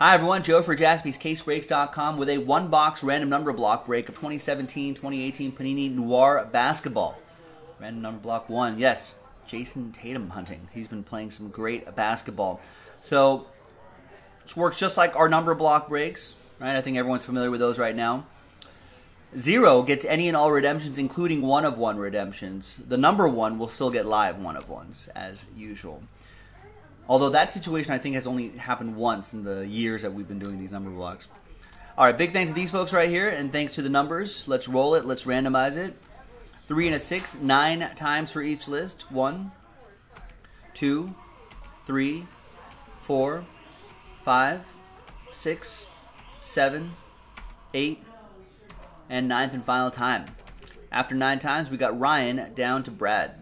Hi everyone, Joe for JaspysCaseBreaks.com with a one-box random number block break of 2017-2018 Panini Noir Basketball. Random number block one, yes, Jayson Tatum hunting. He's been playing some great basketball. So, this works just like our number block breaks, right? I think everyone's familiar with those right now. Zero gets any and all redemptions, including one-of-one redemptions. The number one will still get live one-of-ones, as usual. Although that situation, I think, has only happened once in the years that we've been doing these number blocks. All right, big thanks to these folks right here, and thanks to the numbers. Let's roll it. Let's randomize it. 3 and a 6, 9 times for each list. 1, 2, 3, 4, 5, 6, 7, 8, and 9th and final time. After 9 times, we got Ryan down to Brad.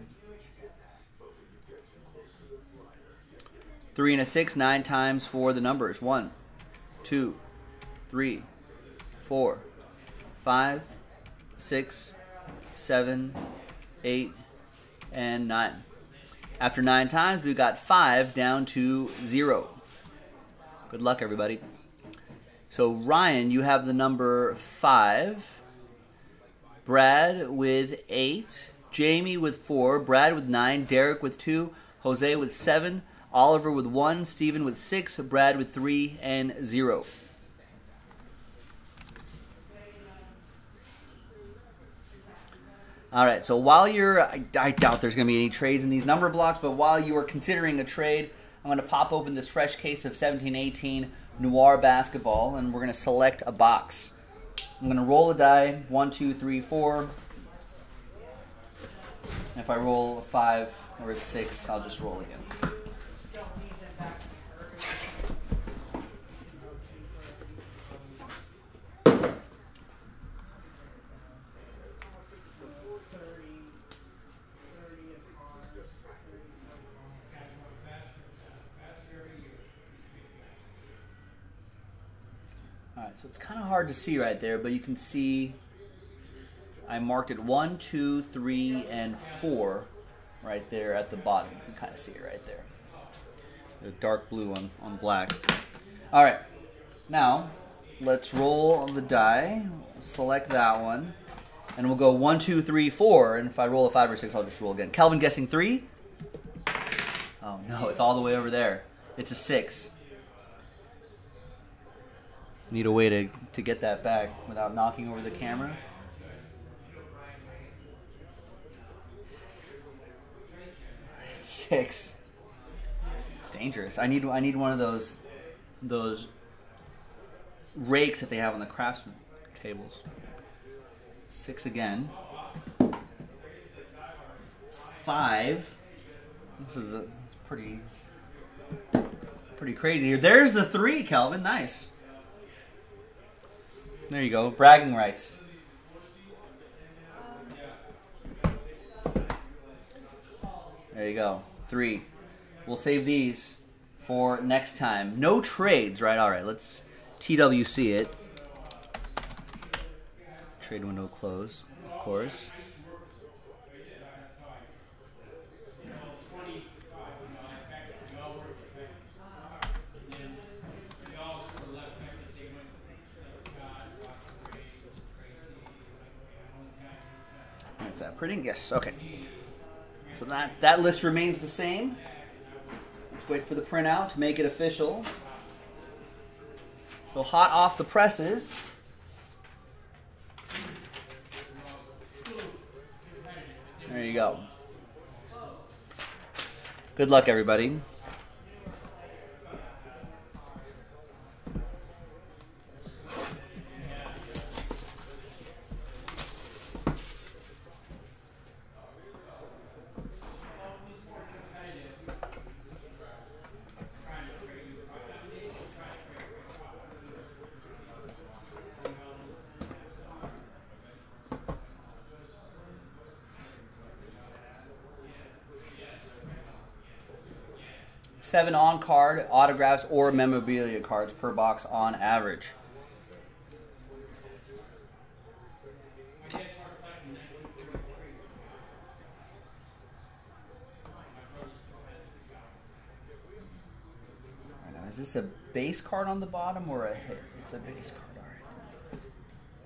3 and a 6, 9 times for the numbers. 1, 2, 3, 4, 5, 6, 7, 8, and 9. After 9 times, we've got 5 down to 0. Good luck, everybody. So, Ryan, you have the number 5. Brad with 8. Jamie with 4. Brad with 9. Derek with 2. Jose with 7. Oliver with 1, Steven with 6, Brad with 3, and 0. All right, so while you're, I doubt there's going to be any trades in these number blocks, but while you are considering a trade, I'm going to pop open this fresh case of 17-18 Noir Basketball, and we're going to select a box. I'm going to roll a die, 1, 2, 3, 4. And if I roll a 5 or a 6, I'll just roll again. So it's kind of hard to see right there, but you can see I marked it 1, 2, 3, and 4 right there at the bottom. You can kind of see it right there. The dark blue on black. All right, now let's roll the die, select that one, and we'll go 1, 2, 3, 4, and if I roll a 5 or 6, I'll just roll again. Calvin guessing 3. Oh no, it's all the way over there. It's a 6. Need a way to get that back without knocking over the camera. It's 6. It's dangerous. I need one of those rakes that they have on the craftsman tables. 6 again. 5. It's pretty crazy here. There's the 3, Calvin. Nice. There you go, bragging rights. There you go, 3. We'll save these for next time. No trades, right? All right, let's TWC it. Trade window close, of course. That pretty? Yes, okay. So that list remains the same. Let's wait for the printout to make it official. So hot off the presses. There you go. Good luck, everybody. Seven on-card autographs or memorabilia cards per box on average. Is this a base card on the bottom or a hit? It's a base card,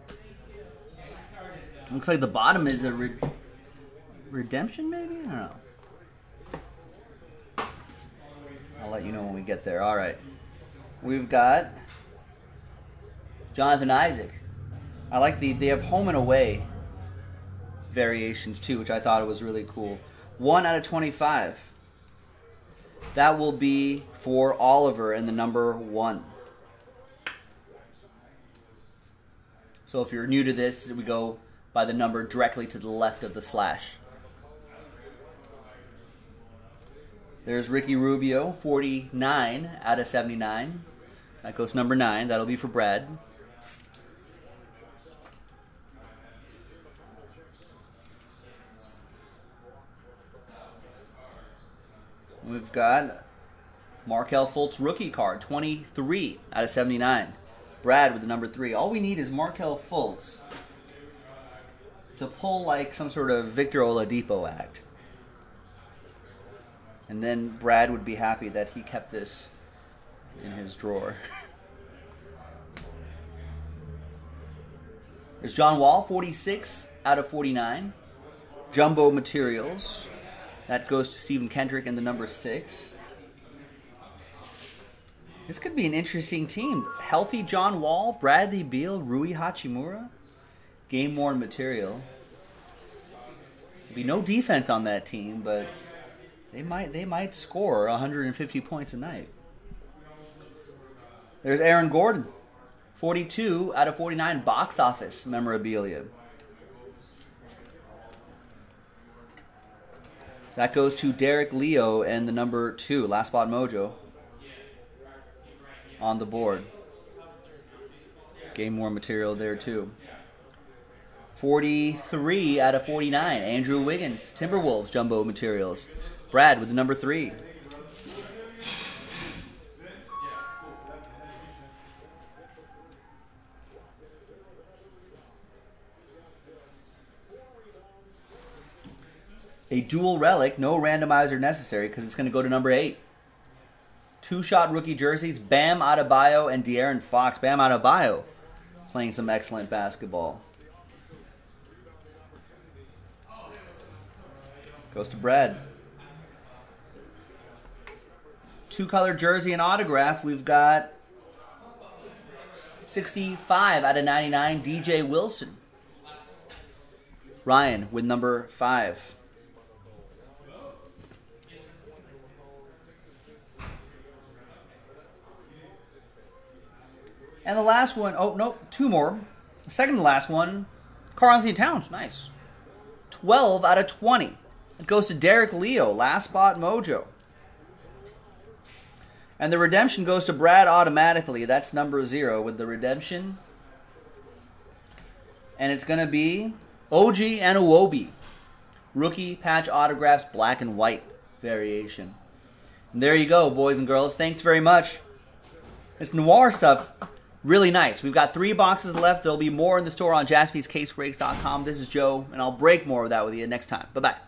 all right. Looks like the bottom is a redemption, maybe? I don't know. I'll let you know when we get there. All right. We've got Jonathan Isaac. I like they have home and away variations too, which I thought was really cool. 1/25. That will be for Oliver in the number 1. So if you're new to this, we go by the number directly to the left of the slash. There's Ricky Rubio, 49/79. That goes number 9. That'll be for Brad. We've got Markel Fultz rookie card, 23/79. Brad with the number 3. All we need is Markel Fultz to pull like some sort of Victor Oladipo act. And then Brad would be happy that he kept this in his drawer. There's John Wall, 46/49. Jumbo materials. That goes to Stephen Kendrick in the number 6. This could be an interesting team. Healthy John Wall, Bradley Beale, Rui Hachimura. Game-worn material. There'll be no defense on that team, but they might score 150 points a night. There's Aaron Gordon, 42/49 box office memorabilia. That goes to Derek Leo and the number 2, Last Spot Mojo, on the board. Game more material there too. 43/49, Andrew Wiggins, Timberwolves jumbo materials. Brad with the number 3. A dual relic, no randomizer necessary because it's going to go to number 8. Two-shot rookie jerseys, Bam Adebayo and De'Aaron Fox. Bam Adebayo playing some excellent basketball. Goes to Brad. Two-color jersey and autograph. We've got 65/99, DJ Wilson. Ryan with number 5. And the last one, oh, no, two more. The second to last one, Karl-Anthony Towns, nice. 12/20. It goes to Derek Leo, Last Spot Mojo. And the redemption goes to Brad automatically. That's number 0 with the redemption. And it's going to be OG Anunoby. Rookie patch autographs, black and white variation. And there you go, boys and girls. Thanks very much. This noir stuff, really nice. We've got 3 boxes left. There'll be more in the store on JaspysCaseBreaks.com. This is Joe, and I'll break more of that with you next time. Bye-bye.